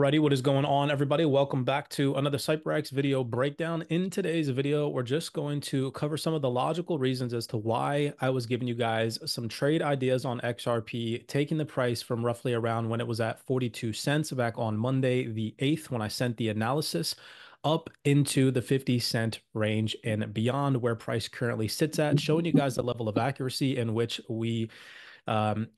Alrighty, what is going on, everybody? Welcome back to another CYPRX video breakdown. In today's video, we're just going to cover some of the logical reasons as to why I was giving you guys some trade ideas on XRP, taking the price from roughly around when it was at 42 cents back on Monday the 8th when I sent the analysis up into the 50 cent range and beyond where price currently sits at, showing you guys the level of accuracy in which we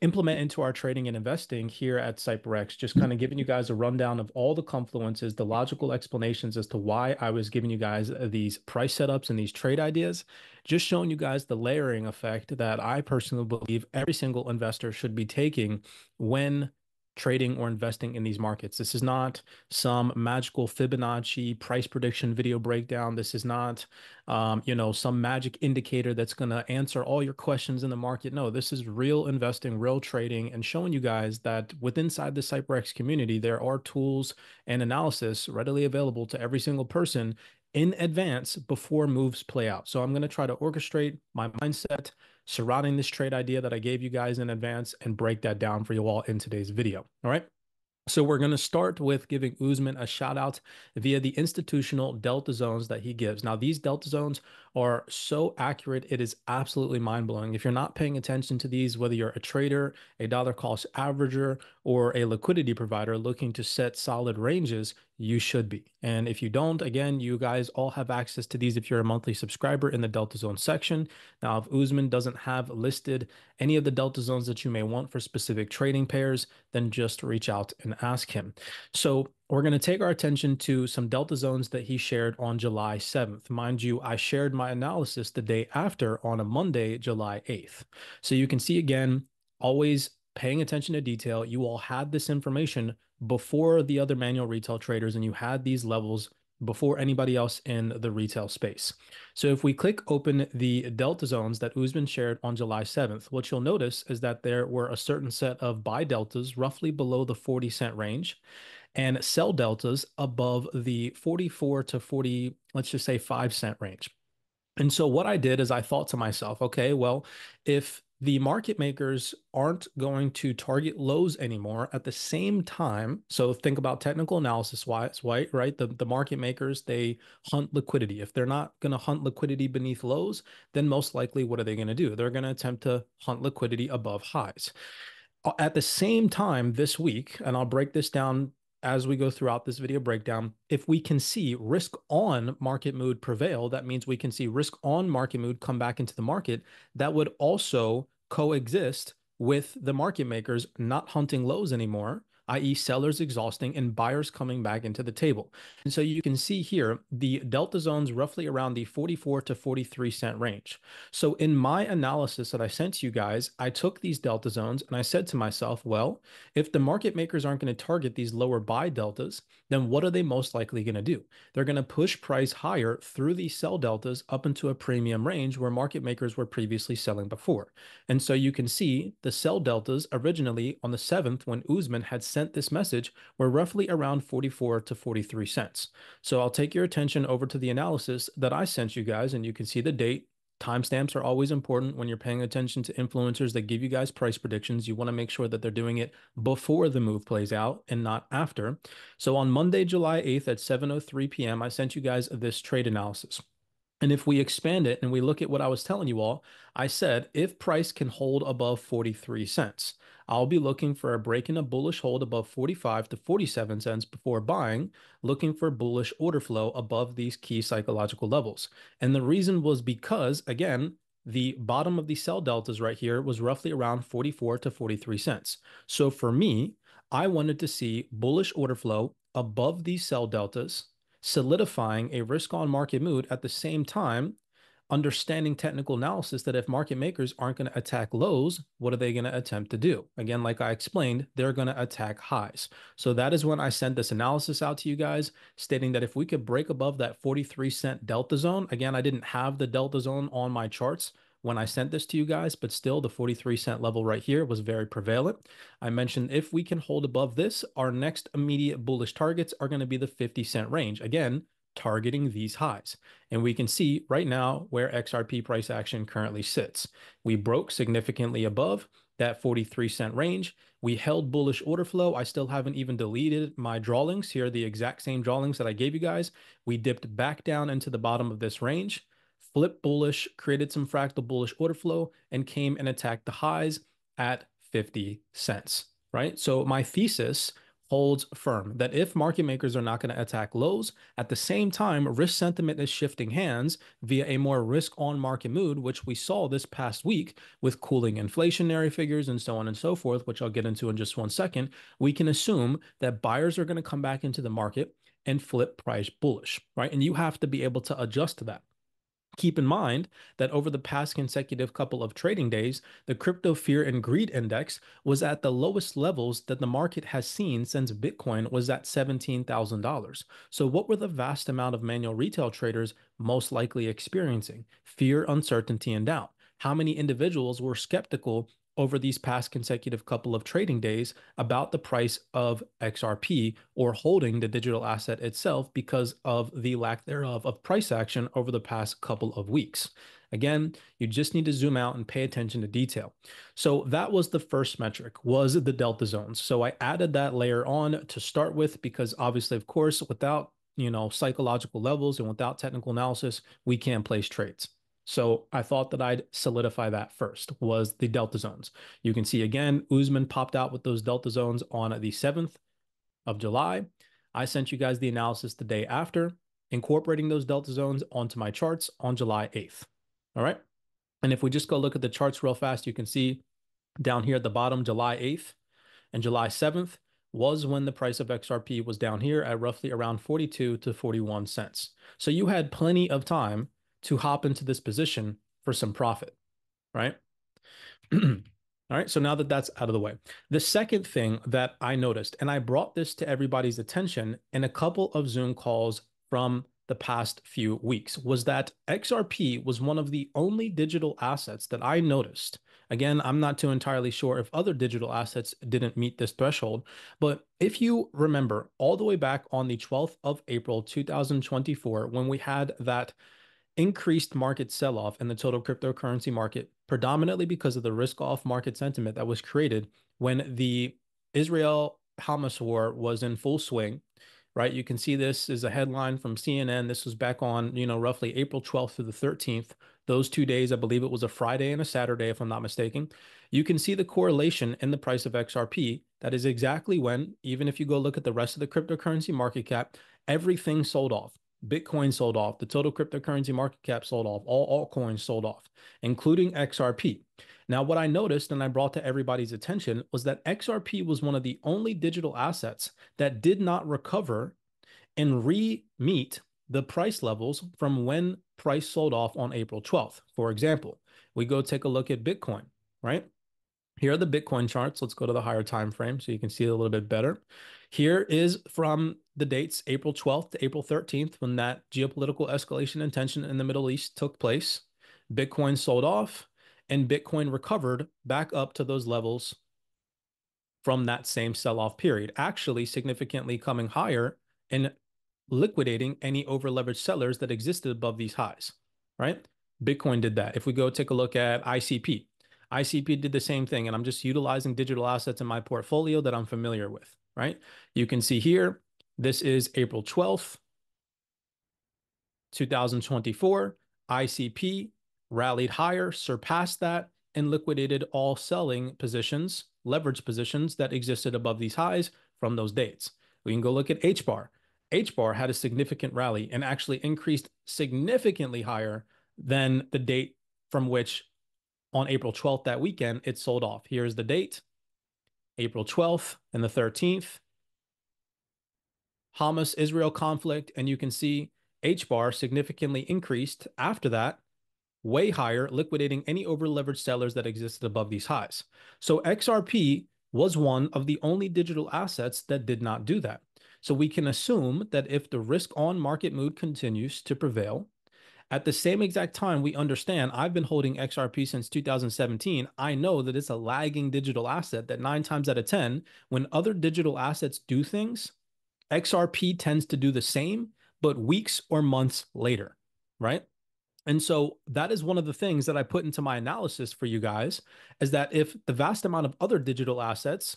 implement into our trading and investing here at CYPRX, just kind of giving you guys a rundown of all the confluences, the logical explanations as to why I was giving you guys these price setups and these trade ideas, just showing you guys the layering effect that I personally believe every single investor should be taking when trading or investing in these markets. This is not some magical Fibonacci price prediction video breakdown. This is not, you know, some magic indicator that's going to answer all your questions in the market. No, this is real investing, real trading, and showing you guys that within the CYPRX community, there are tools and analysis readily available to every single person in advance before moves play out. So I'm going to try to orchestrate my mindset surrounding this trade idea that I gave you guys in advance and break that down for you all in today's video. All right. So we're going to start with giving Usman a shout out via the institutional delta zones that he gives. Now, these delta zones are so accurate. It is absolutely mind blowing. If you're not paying attention to these, whether you're a trader, a dollar cost averager, or a liquidity provider looking to set solid ranges, you should be. And if you don't, again, you guys all have access to these if you're a monthly subscriber in the delta zone section. Now, if Usman doesn't have listed any of the delta zones that you may want for specific trading pairs, then just reach out and ask him. So we're going to take our attention to some delta zones that he shared on July 7th. Mind you, I shared my analysis the day after on a Monday, July 8th. So you can see, again, always paying attention to detail. You all had this information before the other manual retail traders, and you had these levels before anybody else in the retail space. So if we click open the delta zones that Usman shared on July 7th, what you'll notice is that there were a certain set of buy deltas roughly below the 40 cent range and sell deltas above the 44 to 40, let's just say 5 cent range. And so what I did is I thought to myself, okay, well, if the market makers aren't going to target lows anymore at the same time. So think about technical analysis wise, right? The market makers, they hunt liquidity. If they're not going to hunt liquidity beneath lows, then most likely what are they going to do? They're going to attempt to hunt liquidity above highs. At the same time this week, and I'll break this down as we go throughout this video breakdown, if we can see risk on market mood prevail, that means we can see risk on market mood come back into the market. That would also coexist with the market makers not hunting lows anymore, i.e. sellers exhausting and buyers coming back into the table. And so you can see here, the delta zones roughly around the 44 to 43 cent range. So in my analysis that I sent to you guys, I took these delta zones and I said to myself, well, if the market makers aren't going to target these lower buy deltas, then what are they most likely going to do? They're going to push price higher through these sell deltas up into a premium range where market makers were previously selling before. And so you can see the sell deltas originally on the 7th when Usman had sent this message were roughly around 44 to 43 cents. So I'll take your attention over to the analysis that I sent you guys, and you can see the date. Timestamps are always important when you're paying attention to influencers that give you guys price predictions. You want to make sure that they're doing it before the move plays out and not after. So on Monday, July 8th at 7:03 p.m., I sent you guys this trade analysis. And if we expand it and we look at what I was telling you all, I said, if price can hold above 43 cents, I'll be looking for a break in a bullish hold above 45 to 47 cents before buying, looking for bullish order flow above these key psychological levels. And the reason was because, again, the bottom of the sell deltas right here was roughly around 44 to 43 cents. So for me, I wanted to see bullish order flow above these sell deltas, solidifying a risk on market mood at the same time, understanding technical analysis that if market makers aren't going to attack lows, what are they going to attempt to do? Again, like I explained, they're going to attack highs. So that is when I sent this analysis out to you guys, stating that if we could break above that 43 cent delta zone, again, I didn't have the delta zone on my charts when I sent this to you guys, but still the 43 cent level right here was very prevalent. I mentioned if we can hold above this, our next immediate bullish targets are going to be the 50 cent range. Again, targeting these highs. And we can see right now where XRP price action currently sits. We broke significantly above. that 43-cent range. We held bullish order flow. I still haven't even deleted my drawings. Here are the exact same drawings that I gave you guys. We dipped back down into the bottom of this range, flipped bullish, created some fractal bullish order flow, and came and attacked the highs at 50 cents, right? So my thesis holds firm that if market makers are not going to attack lows, at the same time, risk sentiment is shifting hands via a more risk-on market mood, which we saw this past week with cooling inflationary figures and so on and so forth, which I'll get into in just 1 second. We can assume that buyers are going to come back into the market and flip price bullish, right? And you have to be able to adjust to that. Keep in mind that over the past consecutive couple of trading days, the crypto fear and greed index was at the lowest levels that the market has seen since Bitcoin was at $17,000. So what were the vast amount of manual retail traders most likely experiencing? Fear, uncertainty, and doubt. How many individuals were skeptical over these past consecutive couple of trading days about the price of XRP or holding the digital asset itself because of the lack thereof of price action over the past couple of weeks? Again, you just need to zoom out and pay attention to detail. So that was the first metric, was the delta zones. So I added that layer on to start with because obviously, of course, without, psychological levels and without technical analysis, we can't place trades. So I thought that I'd solidify that first, was the delta zones. You can see again, Usman popped out with those delta zones on the 7th of July. I sent you guys the analysis the day after, incorporating those delta zones onto my charts on July 8th. All right. And if we just go look at the charts real fast, you can see down here at the bottom, July 8th and July 7th was when the price of XRP was down here at roughly around 42 to 41 cents. So you had plenty of time to hop into this position for some profit, right? All right, so now that that's out of the way. The second thing that I noticed, and I brought this to everybody's attention in a couple of Zoom calls from the past few weeks, was that XRP was one of the only digital assets that I noticed. Again, I'm not too entirely sure if other digital assets didn't meet this threshold, but if you remember all the way back on the 12th of April, 2024, when we had that increased market sell-off in the total cryptocurrency market, predominantly because of the risk-off market sentiment that was created when the Israel-Hamas war was in full swing, right? You can see this is a headline from CNN. This was back on, roughly April 12th through the 13th. Those 2 days, I believe it was a Friday and a Saturday, if I'm not mistaken. You can see the correlation in the price of XRP. That is exactly when, even if you go look at the rest of the cryptocurrency market cap, everything sold off. Bitcoin sold off, the total cryptocurrency market cap sold off, all altcoins sold off, including XRP. Now, what I noticed and I brought to everybody's attention was that XRP was one of the only digital assets that did not recover and re-meet the price levels from when price sold off on April 12th. For example, we go take a look at Bitcoin, right? Here are the Bitcoin charts. Let's go to the higher time frame so you can see it a little bit better. Here is from the dates April 12th to April 13th when that geopolitical escalation and tension in the Middle East took place. Bitcoin sold off and Bitcoin recovered back up to those levels from that same sell-off period, actually significantly coming higher and liquidating any over-leveraged sellers that existed above these highs, right? Bitcoin did that. If we go take a look at ICP, ICP did the same thing, and I'm just utilizing digital assets in my portfolio that I'm familiar with, right? You can see here, this is April 12th, 2024. ICP rallied higher, surpassed that, and liquidated all selling positions, leverage positions that existed above these highs from those dates. We can go look at HBAR. HBAR had a significant rally and actually increased significantly higher than the date from which on April 12th, that weekend, it sold off. Here's the date, April 12th and the 13th. Hamas-Israel conflict, and you can see HBAR significantly increased after that, way higher, liquidating any over-leveraged sellers that existed above these highs. So XRP was one of the only digital assets that did not do that. So we can assume that if the risk-on market mood continues to prevail, at the same exact time, we understand I've been holding XRP since 2017. I know that it's a lagging digital asset that 9 times out of 10, when other digital assets do things, XRP tends to do the same, but weeks or months later, right? And so that is one of the things that I put into my analysis for you guys, is that if the vast amount of other digital assets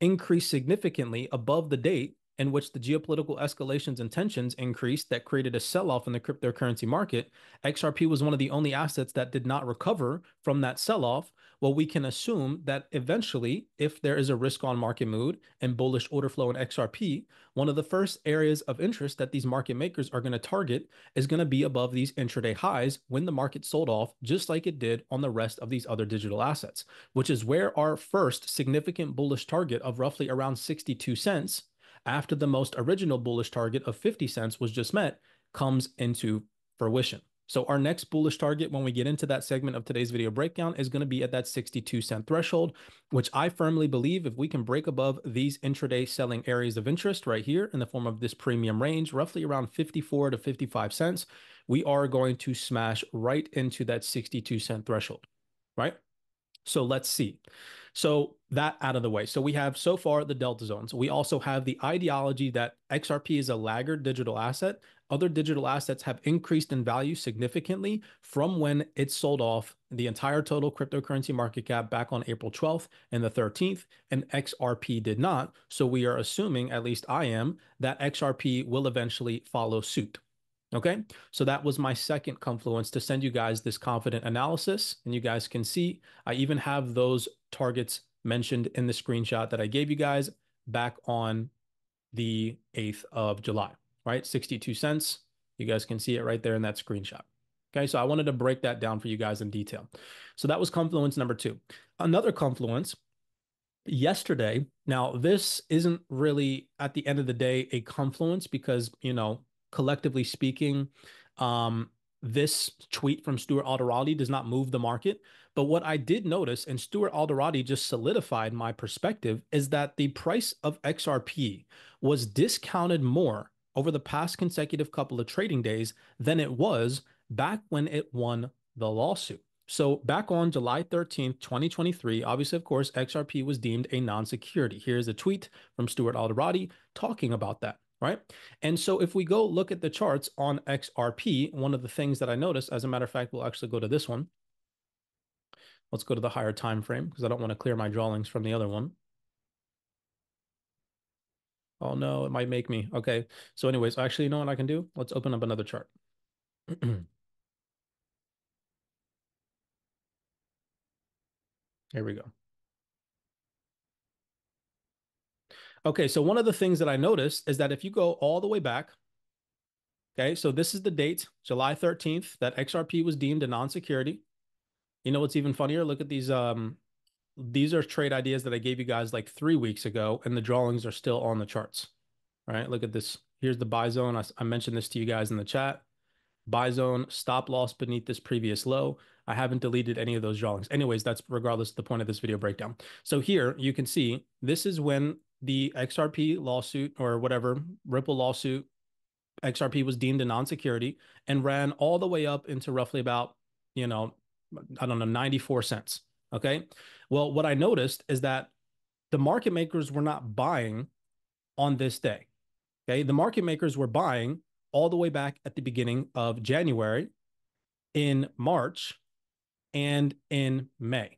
increase significantly above the date in which the geopolitical escalations and tensions increased that created a sell-off in the cryptocurrency market, XRP was one of the only assets that did not recover from that sell-off. Well, we can assume that eventually, if there is a risk-on market mood and bullish order flow in XRP, one of the first areas of interest that these market makers are going to target is going to be above these intraday highs when the market sold off, just like it did on the rest of these other digital assets, which is where our first significant bullish target of roughly around 62 cents after the most original bullish target of 50 cents was just met, comes into fruition. So our next bullish target when we get into that segment of today's video breakdown is going to be at that 62 cent threshold, which I firmly believe if we can break above these intraday selling areas of interest right here in the form of this premium range, roughly around 54 to 55 cents, we are going to smash right into that 62 cent threshold, right? So let's see. So that out of the way. So we have so far the delta zones. We also have the ideology that XRP is a laggard digital asset. Other digital assets have increased in value significantly from when it sold off the entire total cryptocurrency market cap back on April 12th and the 13th, and XRP did not. So we are assuming, at least I am, that XRP will eventually follow suit. Okay, so that was my second confluence to send you guys this confident analysis. And you guys can see, I even have those targets mentioned in the screenshot that I gave you guys back on the 8th of July, right? 62 cents. You guys can see it right there in that screenshot. Okay, so I wanted to break that down for you guys in detail. So that was confluence number two. Another confluence yesterday. Now, this isn't really at the end of the day a confluence because, you know, collectively speaking, this tweet from Stuart Alderoty does not move the market. But what I did notice, and Stuart Alderoty just solidified my perspective, is that the price of XRP was discounted more over the past consecutive couple of trading days than it was back when it won the lawsuit. So back on July 13th, 2023, obviously, of course, XRP was deemed a non-security. Here's a tweet from Stuart Alderoty talking about that. Right. And so if we go look at the charts on XRP, one of the things that I noticed, as a matter of fact, we'll actually go to this one. Let's go to the higher time frame because I don't want to clear my drawings from the other one. Oh, no, it might make me. OK, so anyways, actually, you know what I can do? Let's open up another chart. Here we go. Okay, so one of the things that I noticed is that if you go all the way back, okay, so this is the date, July 13th, that XRP was deemed a non-security. You know what's even funnier? Look at these are trade ideas that I gave you guys like 3 weeks ago, and the drawings are still on the charts, right? Look at this. Here's the buy zone. I mentioned this to you guys in the chat. Buy zone, stop loss beneath this previous low. I haven't deleted any of those drawings. Anyways, that's regardless of the point of this video breakdown. So here you can see this is when the XRP lawsuit or whatever, Ripple lawsuit, XRP was deemed a non-security and ran all the way up into roughly about, you know, I don't know, 94 cents. Okay. Well, what I noticed is that the market makers were not buying on this day. Okay. The market makers were buying all the way back at the beginning of January, in March, and in May,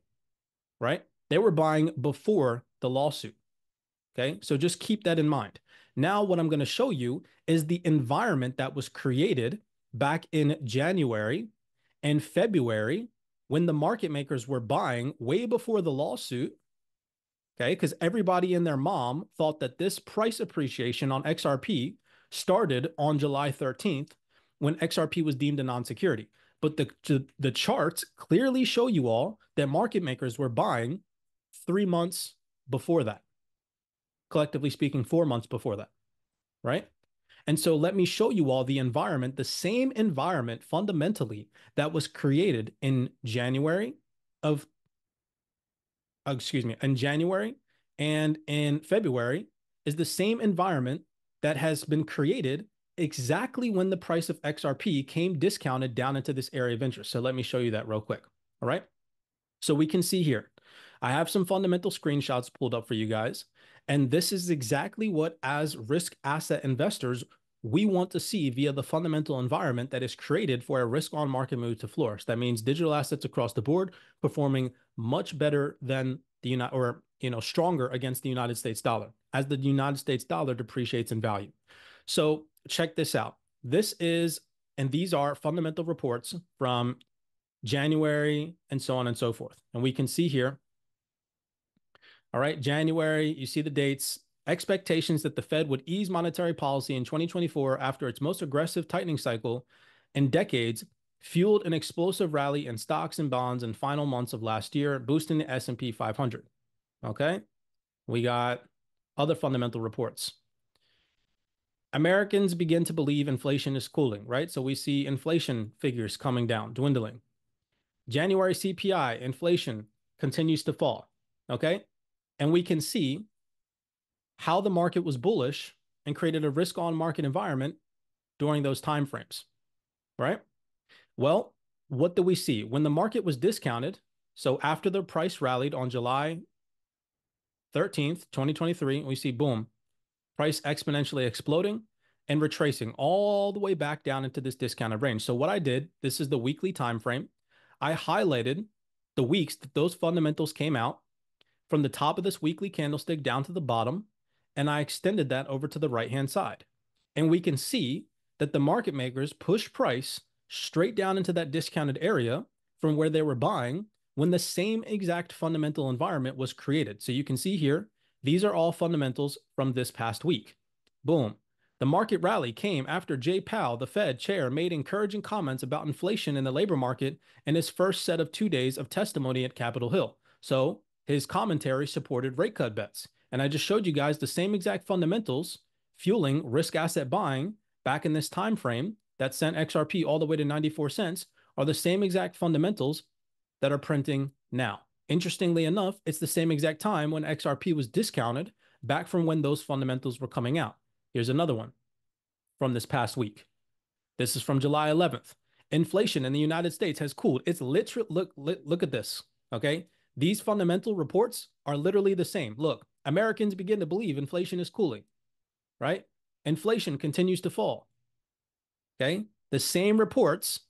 right? They were buying before the lawsuit. Okay, so just keep that in mind. Now, what I'm going to show you is the environment that was created back in January and February when the market makers were buying way before the lawsuit. Okay, because everybody and their mom thought that this price appreciation on XRP started on July 13th when XRP was deemed a non-security. But the charts clearly show you all that market makers were buying 3 months before that. Collectively speaking, 4 months before that, right? And so let me show you all the environment, the same environment fundamentally that was created in January and in February is the same environment that has been created exactly when the price of XRP came discounted down into this area of interest. So let me show you that real quick, all right? So we can see here, I have some fundamental screenshots pulled up for you guys. And this is exactly what, as risk asset investors, we want to see via the fundamental environment that is created for a risk-on market move to flourish. That means digital assets across the board performing much better than the stronger against the United States dollar as the United States dollar depreciates in value. So check this out. This is, and these are fundamental reports from January and so on and so forth. And we can see here, all right, January, you see the dates. Expectations that the Fed would ease monetary policy in 2024 after its most aggressive tightening cycle in decades fueled an explosive rally in stocks and bonds in final months of last year, boosting the S&P 500. Okay, we got other fundamental reports. Americans begin to believe inflation is cooling, right? So we see inflation figures coming down, dwindling. January CPI, inflation continues to fall, okay? And we can see how the market was bullish and created a risk-on market environment during those timeframes, right? Well, what do we see? When the market was discounted, so after the price rallied on July 13th, 2023, we see, boom, price exponentially exploding and retracing all the way back down into this discounted range. So what I did, this is the weekly time frame. I highlighted the weeks that those fundamentals came out from the top of this weekly candlestick down to the bottom, and I extended that over to the right-hand side. And we can see that the market makers pushed price straight down into that discounted area from where they were buying when the same exact fundamental environment was created. So you can see here, these are all fundamentals from this past week. Boom. The market rally came after Jay Powell, the Fed chair, made encouraging comments about inflation in the labor market in his first set of 2 days of testimony at Capitol Hill. So his commentary supported rate cut bets. And I just showed you guys the same exact fundamentals fueling risk asset buying back in this time frame that sent XRP all the way to 94 cents are the same exact fundamentals that are printing now. Interestingly enough, it's the same exact time when XRP was discounted back from when those fundamentals were coming out. Here's another one from this past week. This is from July 11th. Inflation in the United States has cooled. It's literally, look at this, okay? These fundamental reports are literally the same. Look, Americans begin to believe inflation is cooling, right? Inflation continues to fall, okay? The same reports,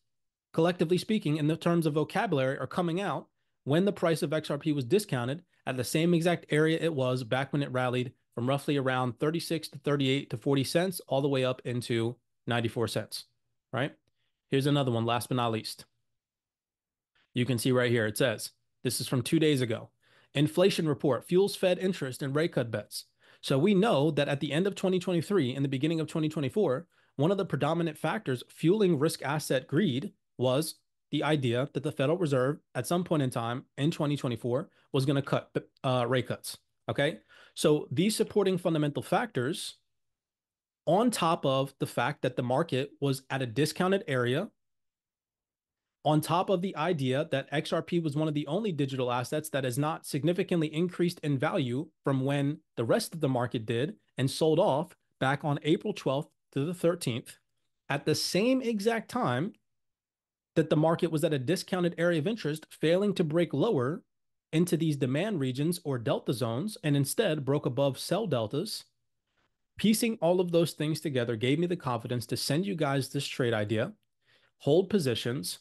collectively speaking, in the terms of vocabulary are coming out when the price of XRP was discounted at the same exact area it was back when it rallied from roughly around 36 to 38 to 40 cents all the way up into 94 cents, right? Here's another one, last but not least. You can see right here, it says, this is from 2 days ago. Inflation report fuels Fed interest in rate cut bets. So we know that at the end of 2023 and the beginning of 2024, one of the predominant factors fueling risk asset greed was the idea that the Federal Reserve at some point in time in 2024 was going to cut rate cuts. Okay. So these supporting fundamental factors on top of the fact that the market was at a discounted area, on top of the idea that XRP was one of the only digital assets that has not significantly increased in value from when the rest of the market did and sold off back on April 12th to the 13th, at the same exact time that the market was at a discounted area of interest, failing to break lower into these demand regions or delta zones, and instead broke above sell deltas. Piecing all of those things together gave me the confidence to send you guys this trade idea, hold positions,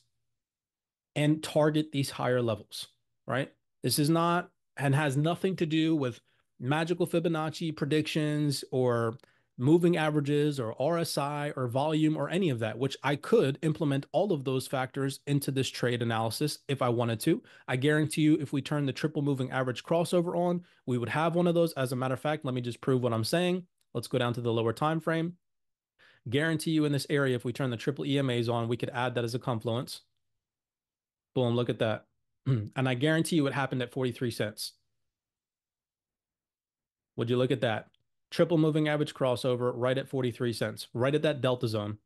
and target these higher levels, right? This is not, and has nothing to do with magical Fibonacci predictions or moving averages or RSI or volume or any of that, which I could implement all of those factors into this trade analysis if I wanted to. I guarantee you, if we turn the triple moving average crossover on, we would have one of those. As a matter of fact, let me just prove what I'm saying. Let's go down to the lower time frame. Guarantee you in this area, if we turn the triple EMAs on, we could add that as a confluence. Boom, look at that. And I guarantee you it happened at 43 cents. Would you look at that? Triple moving average crossover right at 43 cents, right at that delta zone,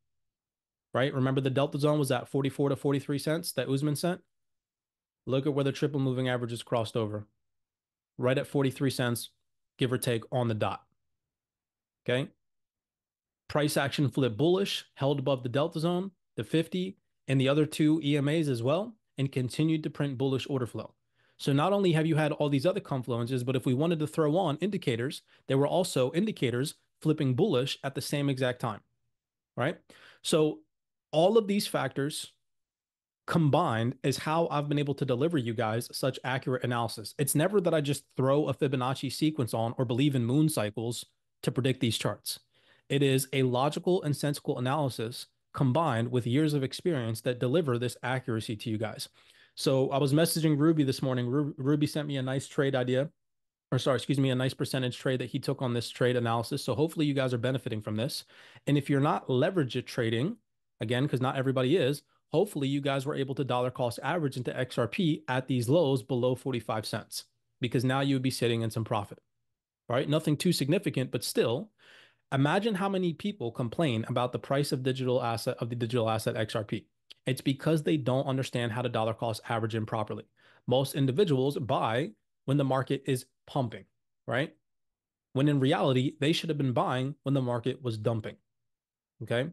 right? Remember the delta zone was at 44 to 43 cents that Usman sent? Look at where the triple moving average is crossed over. Right at 43 cents, give or take, on the dot. Okay? Price action flipped bullish, held above the delta zone, the 50, and the other two EMAs as well, and continued to print bullish order flow. So not only have you had all these other confluences, but if we wanted to throw on indicators, there were also indicators flipping bullish at the same exact time. right? So all of these factors combined is how I've been able to deliver you guys such accurate analysis. It's never that I just throw a Fibonacci sequence on or believe in moon cycles to predict these charts. It is a logical and sensical analysis combined with years of experience that deliver this accuracy to you guys. So I was messaging Ruby this morning. Ruby sent me a nice trade idea, or sorry, excuse me, a nice percentage trade that he took on this trade analysis. So hopefully you guys are benefiting from this. And if you're not leverage trading, again, because not everybody is, hopefully you guys were able to dollar cost average into XRP at these lows below 45 cents, because now you would be sitting in some profit, right? Nothing too significant, but still, imagine how many people complain about the price of the digital asset XRP. It's because they don't understand how to dollar cost average in properly. Most individuals buy when the market is pumping, right? When in reality, they should have been buying when the market was dumping, okay?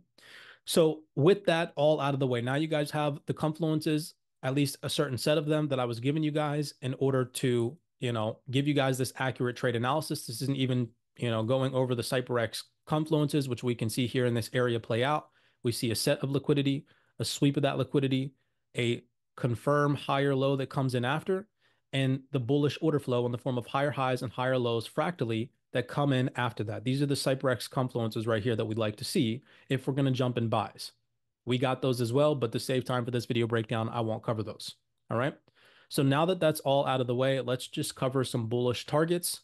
So with that all out of the way, now you guys have the confluences, at least a certain set of them that I was giving you guys in order to, you know, give you guys this accurate trade analysis. This isn't even, you know, going over the CYPRX confluences, which we can see here in this area play out. We see a set of liquidity, a sweep of that liquidity, a confirm higher low that comes in after, and the bullish order flow in the form of higher highs and higher lows fractally that come in after that. These are the CYPRX confluences right here that we'd like to see if we're going to jump in buys. We got those as well, but to save time for this video breakdown, I won't cover those. All right. So now that that's all out of the way, let's just cover some bullish targets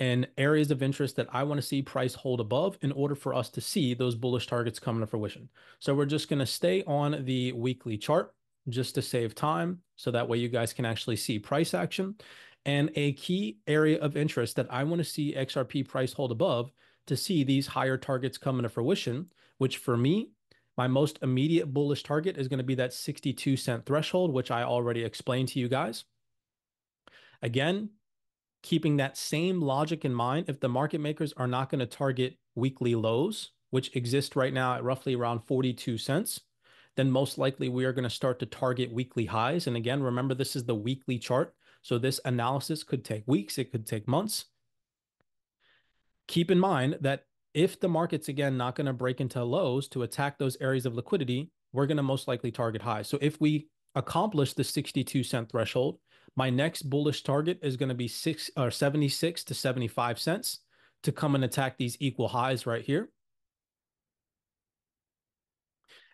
and areas of interest that I want to see price hold above in order for us to see those bullish targets come to fruition. So we're just going to stay on the weekly chart just to save time, so that way you guys can actually see price action. And a key area of interest that I want to see XRP price hold above to see these higher targets come into fruition, which for me, my most immediate bullish target is going to be that 62 cent threshold, which I already explained to you guys. Again, keeping that same logic in mind, if the market makers are not going to target weekly lows, which exist right now at roughly around 42 cents, then most likely we are going to start to target weekly highs. And again, remember, this is the weekly chart. So this analysis could take weeks, it could take months. Keep in mind that if the market's, again, not going to break into lows to attack those areas of liquidity, we're going to most likely target highs. So if we accomplish the 62 cent threshold, my next bullish target is going to be 76 to 75 cents to come and attack these equal highs right here.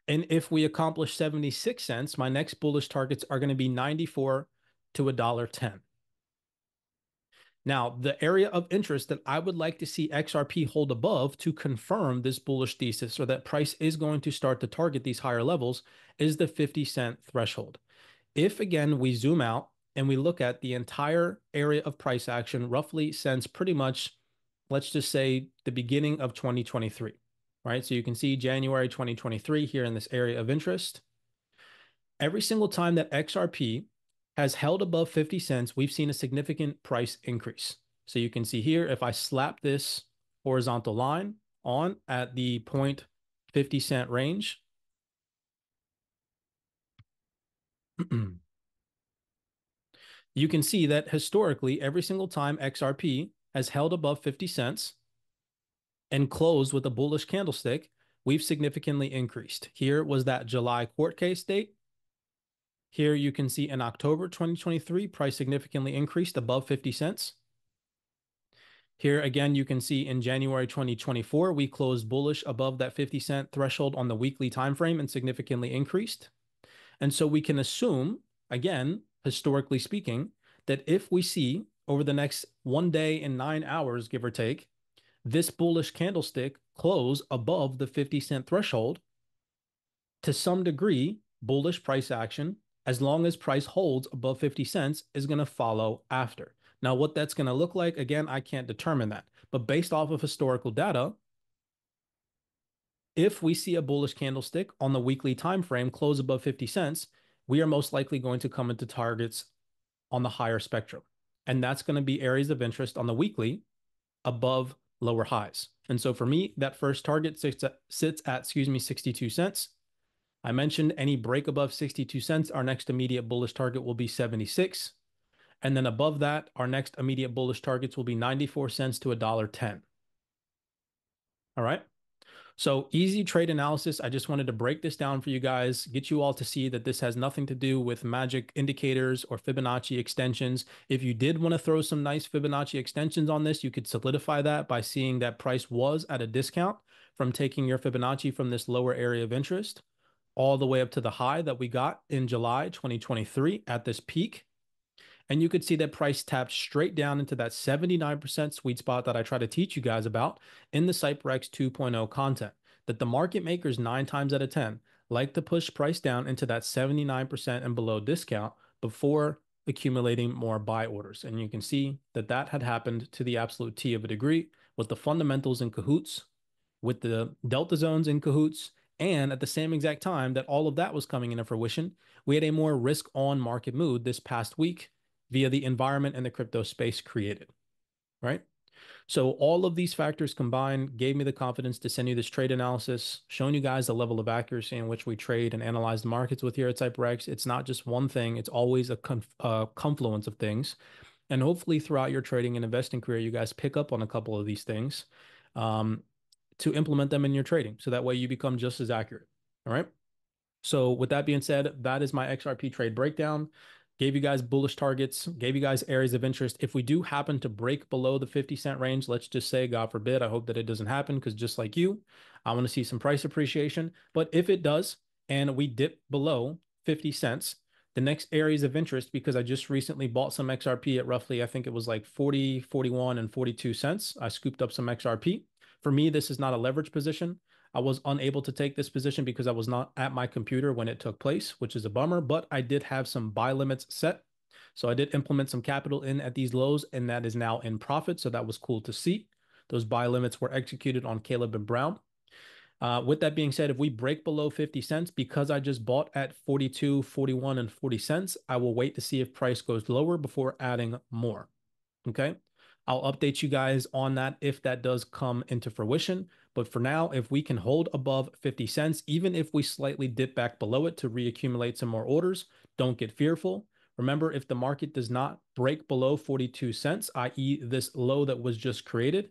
And if we accomplish 76 cents, my next bullish targets are going to be 94 to $1.10. Now, the area of interest that I would like to see XRP hold above to confirm this bullish thesis, or that price is going to start to target these higher levels, is the 50 cent threshold. If, again, we zoom out and we look at the entire area of price action roughly since pretty much, let's just say, the beginning of 2023, right? So you can see January 2023 here in this area of interest. Every single time that XRP has held above 50 cents, we've seen a significant price increase. So you can see here, if I slap this horizontal line on at the 0.50 cent range, you can see that historically, every single time XRP has held above 50 cents and closed with a bullish candlestick, we've significantly increased. Here was that July court case date. Here you can see in October 2023, price significantly increased above 50 cents. Here again, you can see in January 2024, we closed bullish above that 50 cent threshold on the weekly time frame and significantly increased. And so we can assume, again, historically speaking, that if we see over the next 1 day and 9 hours, give or take, this bullish candlestick close above the 50 cent threshold, to some degree, bullish price action, as long as price holds above 50 cents, is going to follow after. Now, what that's going to look like, again, I can't determine that. But based off of historical data, if we see a bullish candlestick on the weekly time frame close above 50 cents, we are most likely going to come into targets on the higher spectrum. And that's going to be areas of interest on the weekly above lower highs. And so for me, that first target sits at, excuse me, 62 cents. I mentioned any break above 62 cents, our next immediate bullish target will be 76. And then above that, our next immediate bullish targets will be 94 cents to $1.10. All right. So easy trade analysis. I just wanted to break this down for you guys, get you all to see that this has nothing to do with magic indicators or Fibonacci extensions. If you did want to throw some nice Fibonacci extensions on this, you could solidify that by seeing that price was at a discount from taking your Fibonacci from this lower area of interest all the way up to the high that we got in July 2023 at this peak. And you could see that price tapped straight down into that 79% sweet spot that I try to teach you guys about in the CYPRX 2.0 content, that the market makers 9 times out of 10 like to push price down into that 79% and below discount before accumulating more buy orders. And you can see that that had happened to the absolute T of a degree, with the fundamentals in cahoots, with the delta zones in cahoots. And at the same exact time that all of that was coming into fruition, we had a more risk-on market mood this past week via the environment and the crypto space created, right? So all of these factors combined gave me the confidence to send you this trade analysis, showing you guys the level of accuracy in which we trade and analyze the markets with here at CYPRX. It's not just one thing. It's always a confluence of things. And hopefully throughout your trading and investing career, you guys pick up on a couple of these things to implement them in your trading. So that way you become just as accurate, all right? So with that being said, that is my XRP trade breakdown. Gave you guys bullish targets, gave you guys areas of interest. If we do happen to break below the 50-cent range, let's just say, God forbid, I hope that it doesn't happen, because just like you, I want to see some price appreciation. But if it does, and we dip below 50 cents, the next areas of interest, because I just recently bought some XRP at roughly, I think it was like 40, 41, and 42 cents. I scooped up some XRP. For me, this is not a leverage position. I was unable to take this position because I was not at my computer when it took place, which is a bummer, but I did have some buy limits set. So I did implement some capital in at these lows, and that is now in profit. So that was cool to see. Those buy limits were executed on Caleb and Brown. With that being said, if we break below 50 cents, because I just bought at 42, 41, and 40 cents, I will wait to see if price goes lower before adding more. Okay. I'll update you guys on that if that does come into fruition. But for now, if we can hold above 50 cents, even if we slightly dip back below it to reaccumulate some more orders, don't get fearful. Remember, if the market does not break below 42 cents, i.e. this low that was just created,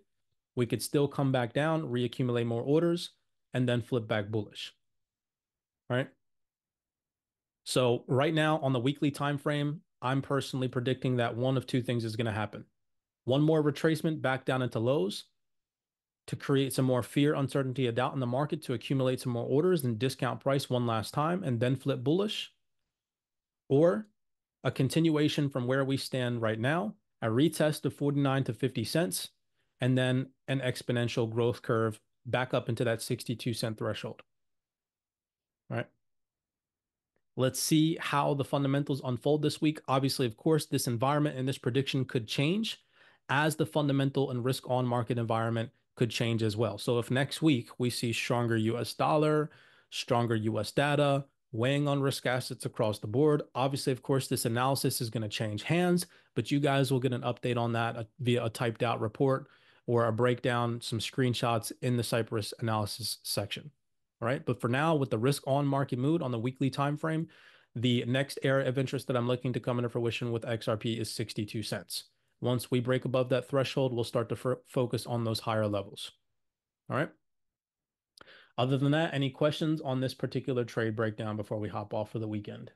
we could still come back down, reaccumulate more orders, and then flip back bullish. All right. So right now on the weekly time frame, I'm personally predicting that one of two things is going to happen. One more retracement back down into lows to create some more fear, uncertainty, and doubt in the market to accumulate some more orders and discount price one last time and then flip bullish. Or a continuation from where we stand right now, a retest of 49 to 50 cents, and then an exponential growth curve back up into that 62 cent threshold. All right. Let's see how the fundamentals unfold this week. Obviously, of course, this environment and this prediction could change as the fundamental and risk-on market environment could change as well. So if next week we see stronger US dollar, stronger US data, weighing on risk assets across the board, obviously, of course, this analysis is going to change hands, but you guys will get an update on that via a typed out report or a breakdown, some screenshots in the CYPRX analysis section. All right. But for now, with the risk-on market mood on the weekly time frame, the next area of interest that I'm looking to come into fruition with XRP is 62 cents. Once we break above that threshold, we'll start to focus on those higher levels. All right. Other than that, any questions on this particular trade breakdown before we hop off for the weekend?